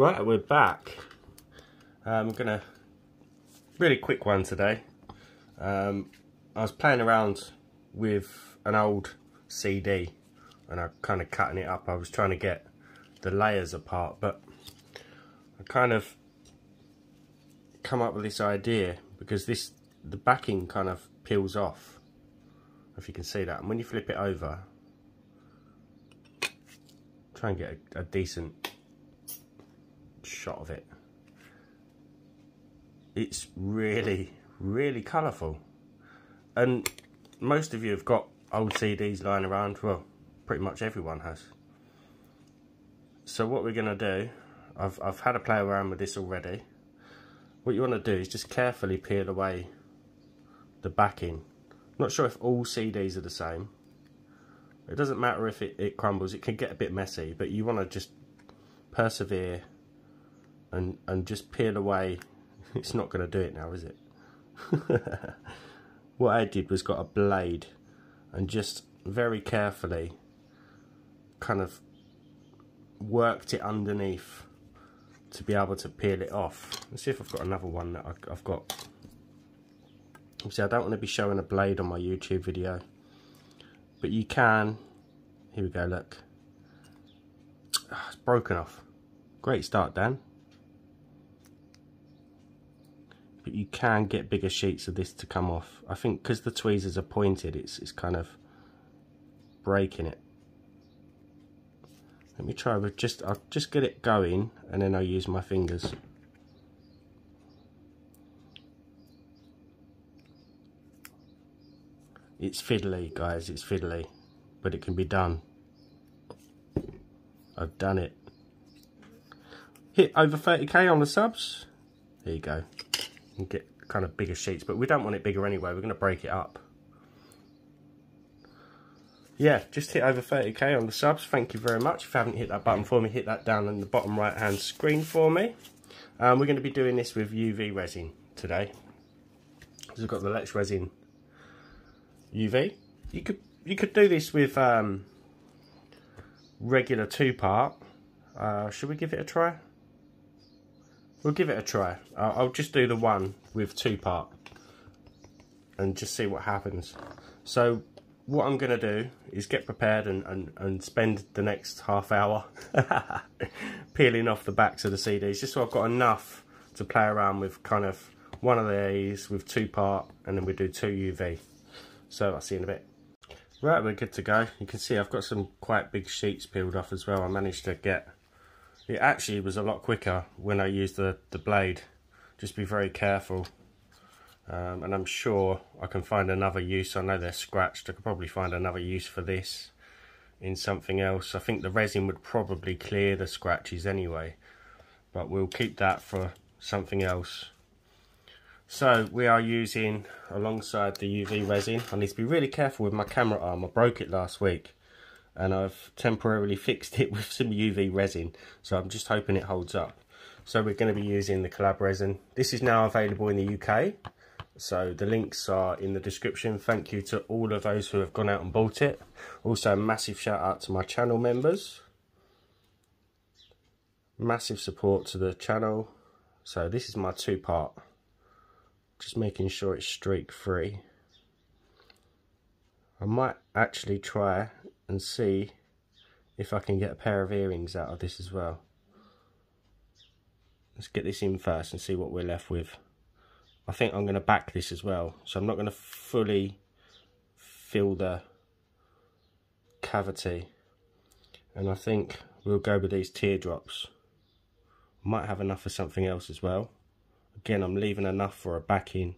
Right, we're back. I'm gonna really quick one today. I was playing around with an old CD and I'm kind of cutting it up. I was trying to get the layers apart, but I kind of come up with this idea because the backing kind of peels off, if you can see that, and when you flip it over, try and get a decent shot of it. It's really, really colourful, and most of you have got old CDs lying around. Well, pretty much everyone has. So what we're going to do, I've had a play around with this already. What you want to do is just carefully peel away the backing. Not sure if all CDs are the same. It doesn't matter if it crumbles. It can get a bit messy, but you want to just persevere and just peel away. It's not going to do it now, is it? What I did was got a blade and just very carefully kind of worked it underneath to be able to peel it off. Let's see if I've got another one that I've got. Obviously, I don't want to be showing a blade on my YouTube video, but you can. Here we go, look. Oh, it's broken off. Great start, Dan. But you can get bigger sheets of this to come off. I think because the tweezers are pointed, it's kind of breaking it. Let me try with I'll just get it going and then I'll use my fingers. It's fiddly, guys, it's fiddly, but it can be done. I've done it. Hit over 30k on the subs. There you go. You get kind of bigger sheets, but we don't want it bigger anyway. We're going to break it up. Yeah, just hit over 30k on the subs. Thank you very much. If you haven't hit that button for me, hit that down in the bottom right hand screen for me. We're going to be doing this with UV resin today. So we've got the Let's Resin UV. You could do this with regular 2-part. Should we give it a try? We'll give it a try. I'll just do the one with 2-part and just see what happens. So what I'm going to do is get prepared and spend the next half hour peeling off the backs of the CDs, just so I've got enough to play around with, kind of one of these with 2-part, and then we do 2 UV. So I'll see you in a bit. Right, we're good to go. You can see I've got some quite big sheets peeled off as well. I managed to get... It actually was a lot quicker when I used the blade. Just be very careful. And I'm sure I can find another use. I know they're scratched. I could probably find another use for this in something else. I think the resin would probably clear the scratches anyway, but we'll keep that for something else. So we are using, alongside the UV resin, I need to be really careful with my camera arm. I broke it last week, and I've temporarily fixed it with some UV resin, so I'm just hoping it holds up. So we're going to be using the collab resin. This is now available in the UK, so the links are in the description. Thank you to all of those who have gone out and bought it. Also, massive shout out to my channel members. Massive support to the channel. So this is my 2-part, just making sure it's streak free. I might actually try and see if I can get a pair of earrings out of this as well. Let's get this in first and see what we're left with. I think I'm going to back this as well, so I'm not going to fully fill the cavity, and I think we'll go with these teardrops. Might have enough for something else as well. Again, I'm leaving enough for a backing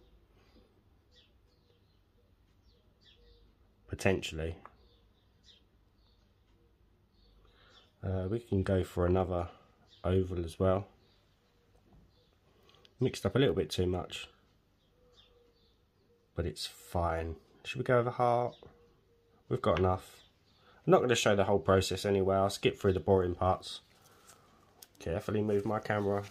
potentially. We can go for another oval as well. Mixed up a little bit too much, but it's fine. Should we go over heart? We've got enough. I'm not going to show the whole process anyway. I'll skip through the boring parts. Carefully move my camera.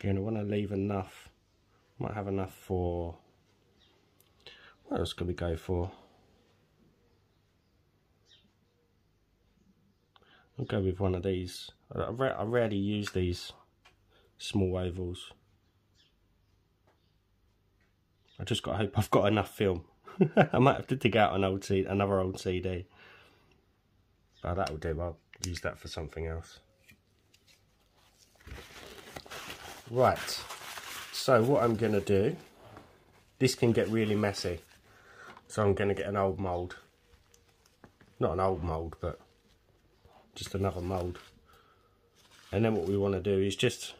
Again, I want to leave enough. Might have enough for Teraz klikaj for. I'll go with one of these. I rarely use these small ovals. I just gotta hope I've got enough film. I might have to dig out an old CD, another old CD. But that'll do. I'll use that for something else. Right. So what I'm gonna do, this can get really messy. So I'm gonna get an old mould. Not an old mould, but just another mould. And then what we want to do is just,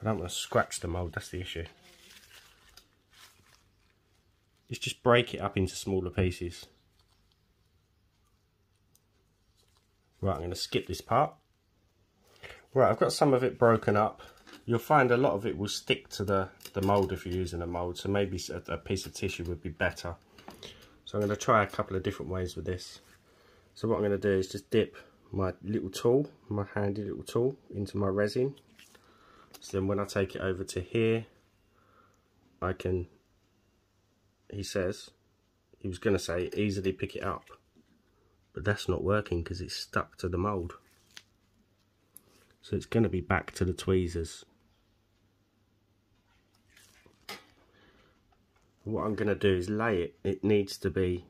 I don't want to scratch the mould, that's the issue. It's just break it up into smaller pieces. Right, I'm going to skip this part. Right, I've got some of it broken up. You'll find a lot of it will stick to the mould if you're using a mould, so maybe a piece of tissue would be better. So I'm going to try a couple of different ways with this. So what I'm going to do is just dip my little tool, my handy little tool, into my resin. So then when I take it over to here, I can, he says, he was going to say easily pick it up. But that's not working because it's stuck to the mould. So it's going to be back to the tweezers. What I'm going to do is lay it. It needs to be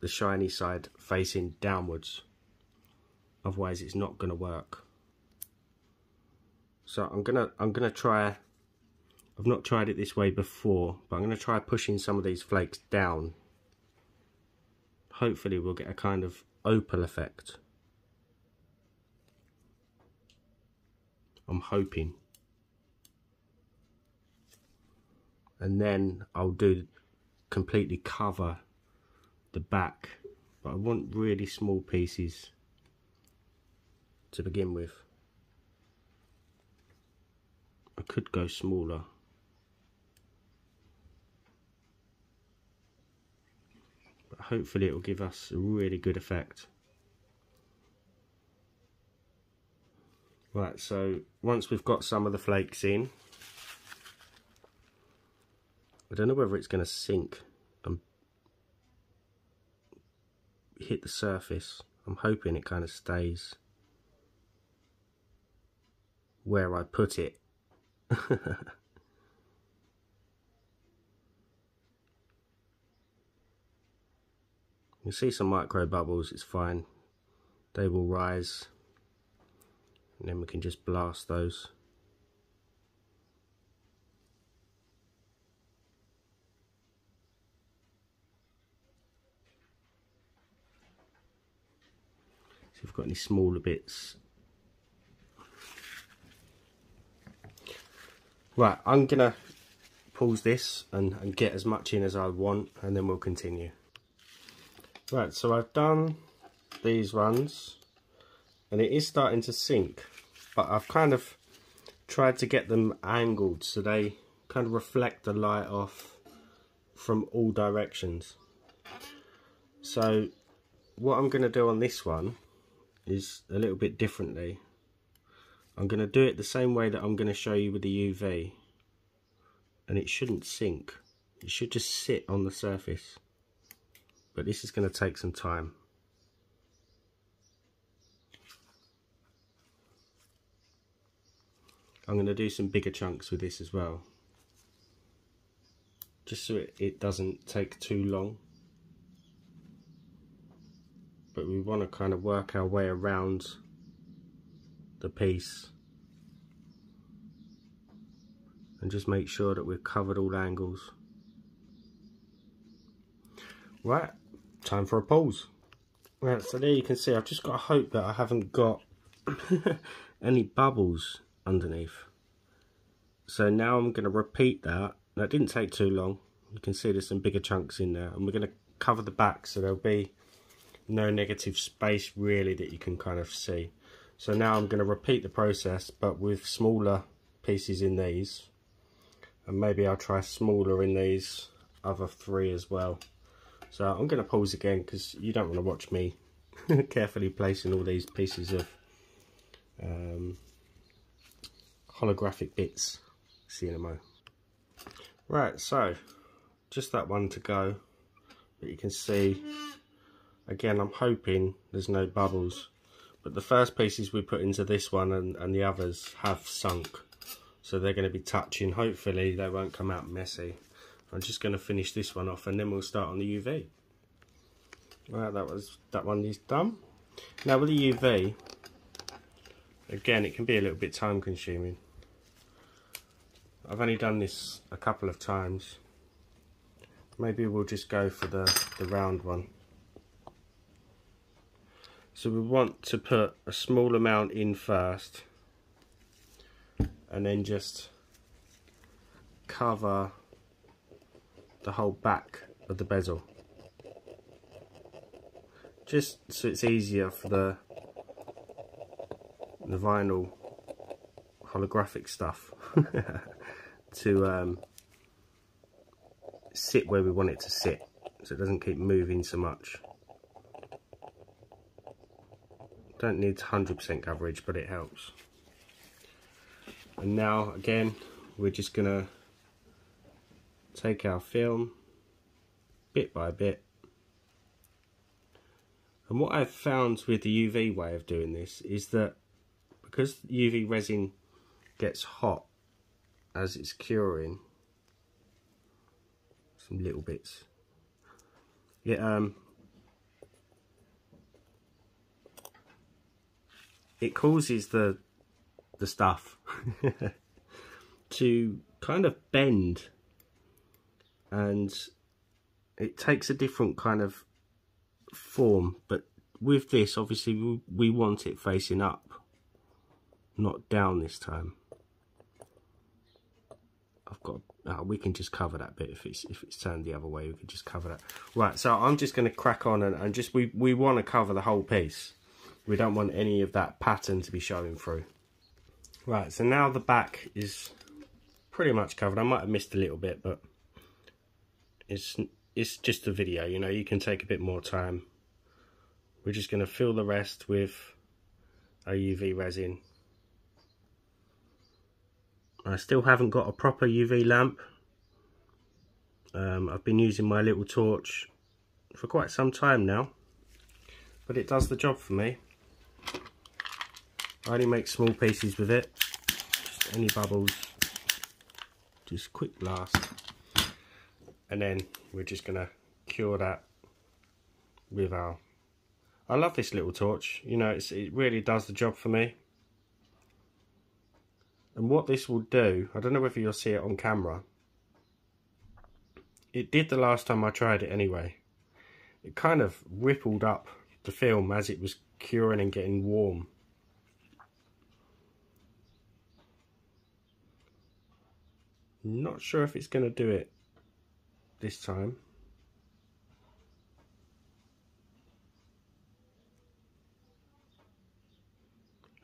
the shiny side facing downwards, otherwise it's not going to work. So I'm gonna try, I've not tried it this way before, but I'm gonna try pushing some of these flakes down. Hopefully we'll get a kind of opal effect. I'm hoping. And then I'll do completely cover the back, but I want really small pieces to begin with. I could go smaller. But hopefully it will give us a really good effect. Right, so once we've got some of the flakes in, I don't know whether it's going to sink. Hit the surface. I'm hoping it kind of stays where I put it. You see some micro bubbles, it's fine. They will rise and then we can just blast those. See if I've got any smaller bits. Right, I'm gonna pause this and get as much in as I want, and then we'll continue. Right, so I've done these ones and it is starting to sink, but I've kind of tried to get them angled so they kind of reflect the light off from all directions. So what I'm gonna do on this one is a little bit differently. I'm going to do it the same way that I'm going to show you with the UV, and it shouldn't sink, it should just sit on the surface, but this is going to take some time. I'm going to do some bigger chunks with this as well, just so it doesn't take too long, but we want to kind of work our way around the piece and just make sure that we've covered all angles. Right, time for a pause. Right, so there you can see I've just got to hope that I haven't got any bubbles underneath. So now I'm going to repeat that. That didn't take too long. You can see there's some bigger chunks in there, and we're going to cover the back so there'll be no negative space really that you can kind of see. So now I'm going to repeat the process, but with smaller pieces in these, and maybe I'll try smaller in these other three as well. So I'm going to pause again because you don't want to watch me carefully placing all these pieces of holographic bits. See you in a moment. Right, so just that one to go, but you can see again I'm hoping there's no bubbles, but the first pieces we put into this one and the others have sunk, so they're going to be touching. Hopefully they won't come out messy. I'm just going to finish this one off and then we'll start on the UV. Right, that one is done. Now with the UV, again it can be a little bit time consuming. I've only done this a couple of times. Maybe we'll just go for the round one. So we want to put a small amount in first and then just cover the whole back of the bezel, just so it's easier for the vinyl holographic stuff to sit where we want it to sit, so it doesn't keep moving so much. Don't need 100% coverage, but it helps. And now again we're just gonna take our film bit by bit. And what I've found with the UV way of doing this is that because UV resin gets hot as it's curing, some little bits, it causes the stuff to kind of bend, and it takes a different kind of form. But with this, obviously we want it facing up, not down this time. I've got we can just cover that bit. If it's turned the other way, we can just cover that. Right, so I'm just going to crack on and just we want to cover the whole piece. We don't want any of that pattern to be showing through. Right, so now the back is pretty much covered. I might have missed a little bit, but it's just a video, you know, you can take a bit more time. We're just going to fill the rest with our UV resin. I still haven't got a proper UV lamp. I've been using my little torch for quite some time now, but it does the job for me. I only make small pieces with it, just any bubbles, just quick blast. And then we're just going to cure that with our... I love this little torch. You know, it really does the job for me. And what this will do, I don't know whether you'll see it on camera. It did the last time I tried it anyway. It kind of rippled up the film as it was curing and getting warm. Not sure if it's going to do it this time.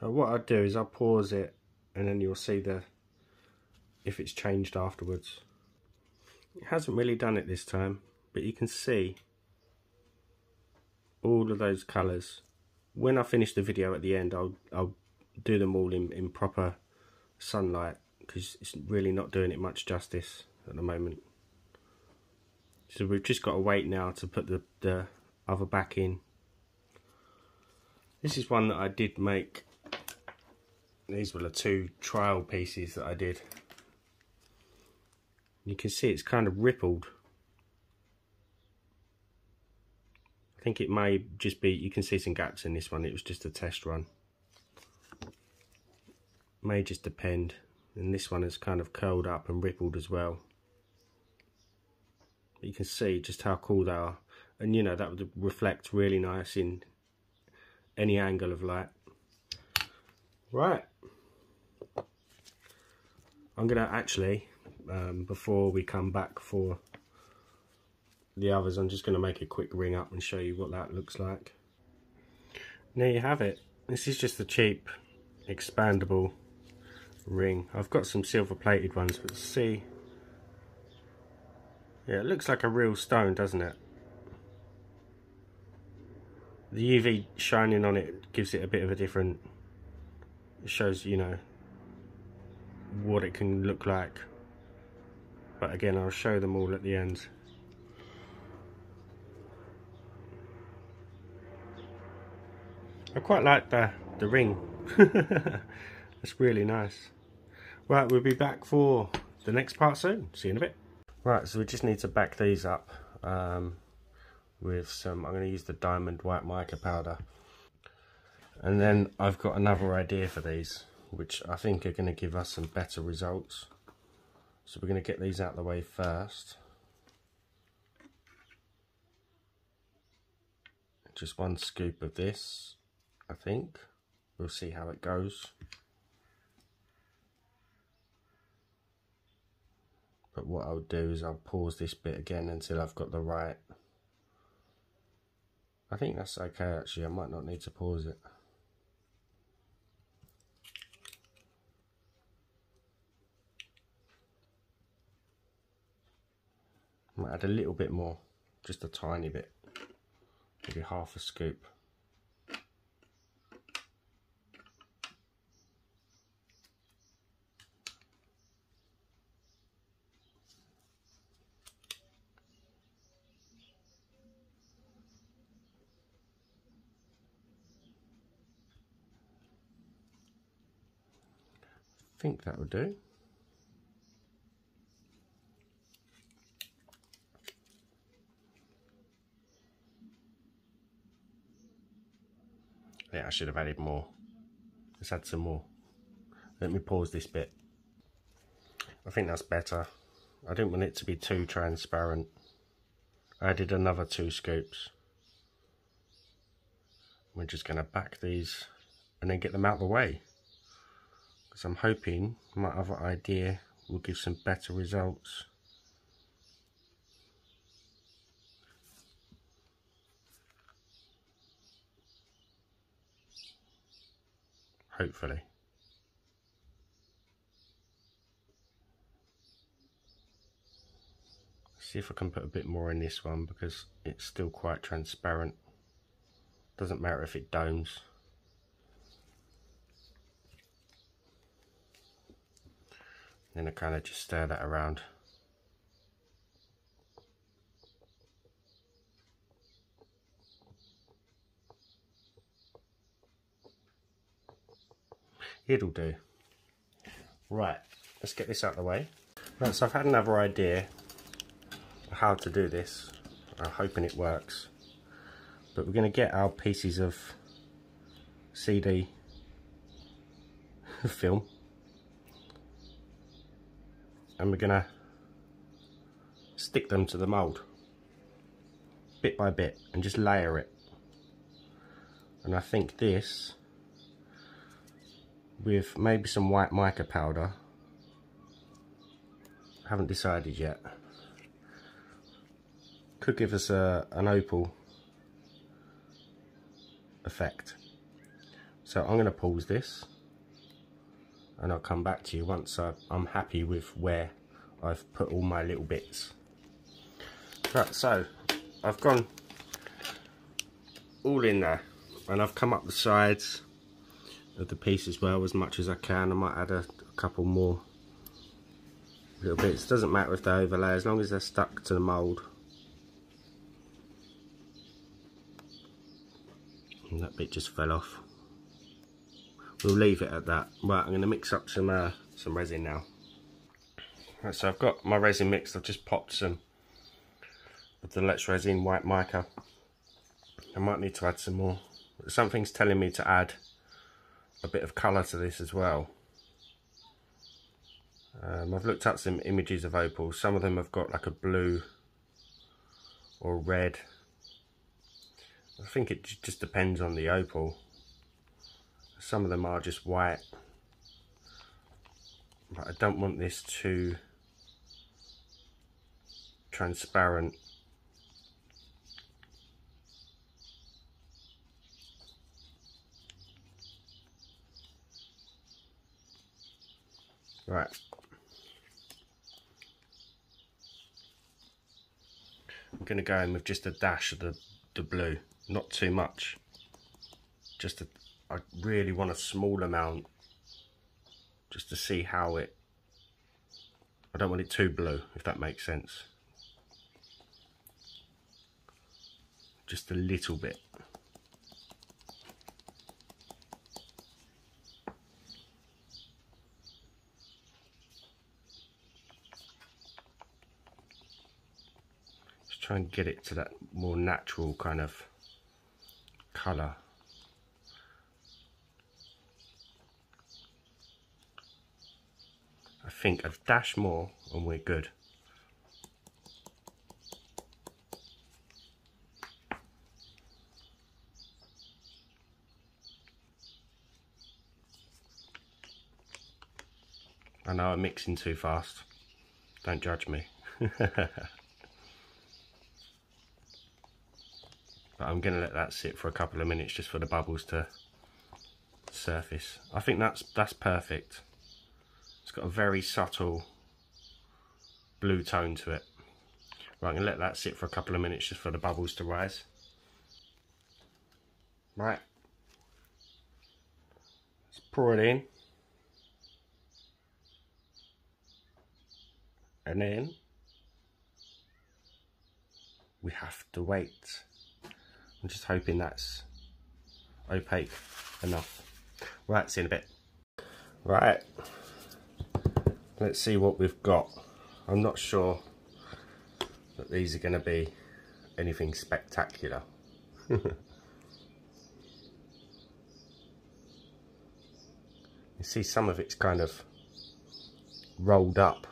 Now what I'll do is I'll pause it and then you'll see if it's changed afterwards. It hasn't really done it this time, but you can see all of those colours. When I finish the video at the end, I'll do them all in proper sunlight, because it's really not doing it much justice at the moment. So we've just got to wait now to put the other back in. This is one that I did make. These were the two trial pieces that I did. You can see it's kind of rippled. I think it may just be, you can see some gaps in this one. It was just a test run. May just depend. And this one is kind of curled up and rippled as well. You can see just how cool they are, and you know that would reflect really nice in any angle of light. Right, I'm gonna actually before we come back for the others, I'm just gonna make a quick ring up and show you what that looks like. And there you have it. This is just a cheap expandable ring. I've got some silver plated ones, but see, yeah, it looks like a real stone, doesn't it? The UV shining on it gives it a bit of a different... It shows, you know, what it can look like. But again, I'll show them all at the end. I quite like the ring. It's really nice. Right, we'll be back for the next part soon. See you in a bit. Right, so we just need to back these up with some, I'm going to use the diamond white mica powder. And then I've got another idea for these, which I think are going to give us some better results. So we're going to get these out of the way first. Just one scoop of this, I think. We'll see how it goes. But what I'll do is I'll pause this bit again until I've got the right. I think that's okay actually, I might not need to pause it. Might add a little bit more, just a tiny bit, maybe half a scoop. I think that will do. Yeah, I should have added more. Let's add some more. Let me pause this bit. I think that's better. I don't want it to be too transparent. I added another 2 scoops. We're just going to back these and then get them out of the way. So I'm hoping my other idea will give some better results. Hopefully. See if I can put a bit more in this one because it's still quite transparent. Doesn't matter if it domes. Then I kind of just stir that around. It'll do. Right, let's get this out of the way. Right, so I've had another idea how to do this. I'm hoping it works. But we're going to get our pieces of CD film. And we're gonna stick them to the mould bit by bit and just layer it. And I think this with maybe some white mica powder, I haven't decided yet, could give us an opal effect. So I'm gonna pause this and I'll come back to you once I'm happy with where I've put all my little bits. Right, so I've gone all in there and I've come up the sides of the piece as well as much as I can. I might add a couple more little bits. Doesn't matter if they overlay as long as they're stuck to the mould. And that bit just fell off. We'll leave it at that. Right, I'm going to mix up some resin now. Right, so I've got my resin mixed. I've just popped some of the Let's Resin white mica. I might need to add some more. Something's telling me to add a bit of colour to this as well. I've looked up some images of opals. Some of them have got like a blue or red. I think it just depends on the opal. Some of them are just white, but I don't want this too transparent. Right. I'm going to go in with just a dash of the blue, not too much, just a I really want a small amount just to see how it, I don't want it too blue, if that makes sense. Just a little bit. try and get it to that more natural kind of colour. I think I've dashed more and we're good. I know I'm mixing too fast, don't judge me. But I'm going to let that sit for a couple of minutes just for the bubbles to surface. I think that's perfect. It's got a very subtle blue tone to it. Right, I'm going to let that sit for a couple of minutes just for the bubbles to rise. Right, let's pour it in. And then we have to wait. I'm just hoping that's opaque enough. Right, see you in a bit. Right, let's see what we've got. I'm not sure that these are going to be anything spectacular. You see some of it's kind of rolled up.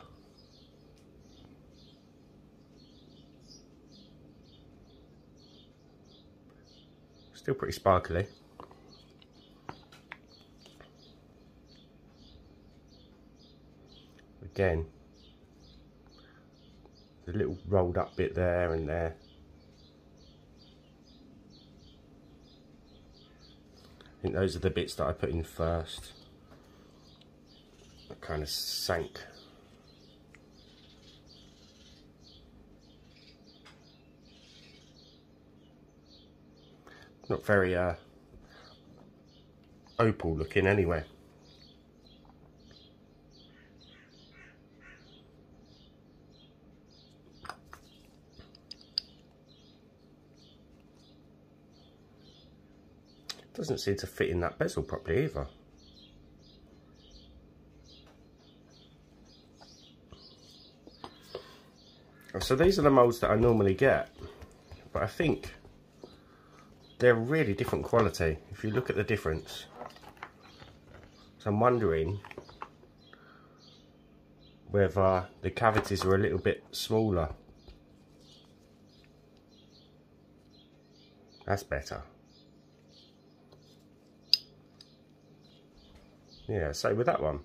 Still pretty sparkly. Again, the little rolled up bit there and there. I think those are the bits that I put in first. That kind of sank. Not very opal looking anyway. Doesn't seem to fit in that bezel properly either. So these are the molds that I normally get, but I think they're really different quality if you look at the difference. So I'm wondering whether the cavities are a little bit smaller. That's better. Yeah, so with that one.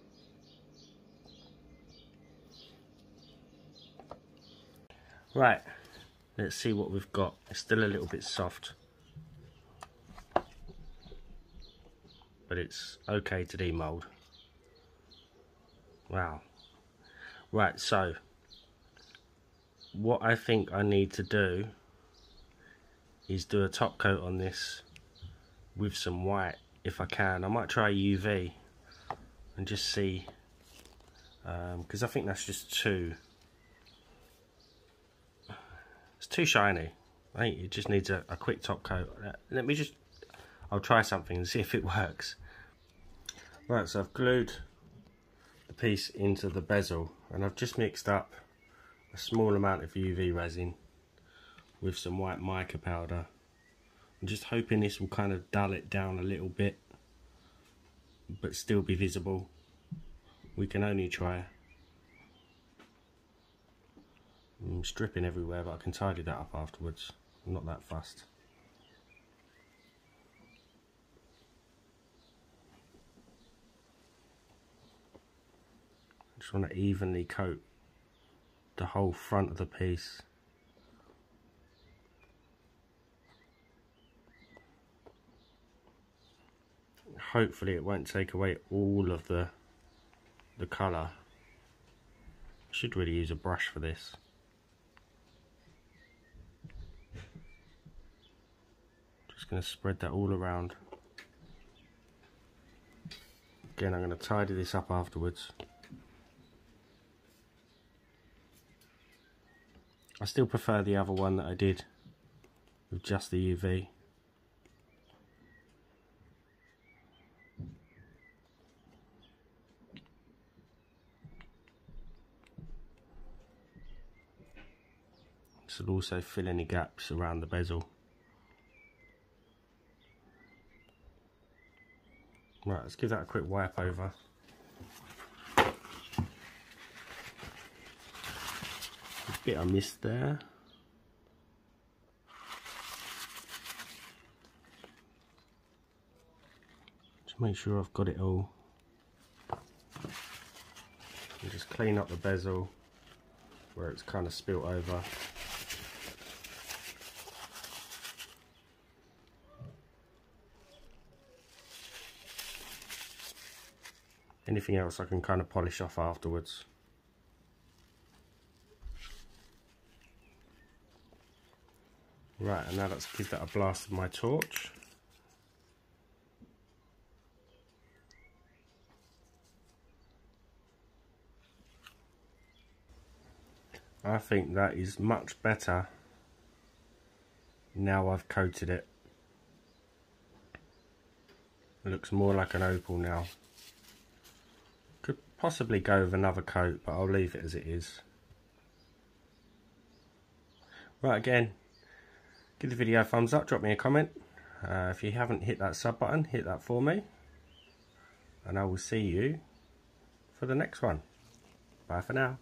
Right, let's see what we've got. It's still a little bit soft, but it's okay to demold. Wow. Right, so what I think I need to do is do a top coat on this with some white if I can. I might try UV and just see, because I think that's just it's too shiny. I think it just needs a quick top coat. Let me just, I'll try something and see if it works. Right, so I've glued the piece into the bezel and I've just mixed up a small amount of UV resin with some white mica powder. I'm just hoping this will kind of dull it down a little bit but still be visible. We can only try. I'm stripping everywhere, but I can tidy that up afterwards. I'm not that fussed. Just want to evenly coat the whole front of the piece. Hopefully it won't take away all of the colour. I should really use a brush for this. Just going to spread that all around. Again, I'm going to tidy this up afterwards. I still prefer the other one that I did with just the UV. gaps and also fill any gaps around the bezel. Right, let's give that a quick wipe over. A bit I missed there. Just make sure I've got it all. And just clean up the bezel where it's kind of spilt over. Anything else I can kind of polish off afterwards. Right, and now let's give that a blast of my torch. I think that is much better now I've coated it. It looks more like an opal now. Could possibly go with another coat, but I'll leave it as it is. Right, again, give the video a thumbs up, drop me a comment. If you haven't hit that sub button, hit that for me. And I will see you for the next one. Bye for now.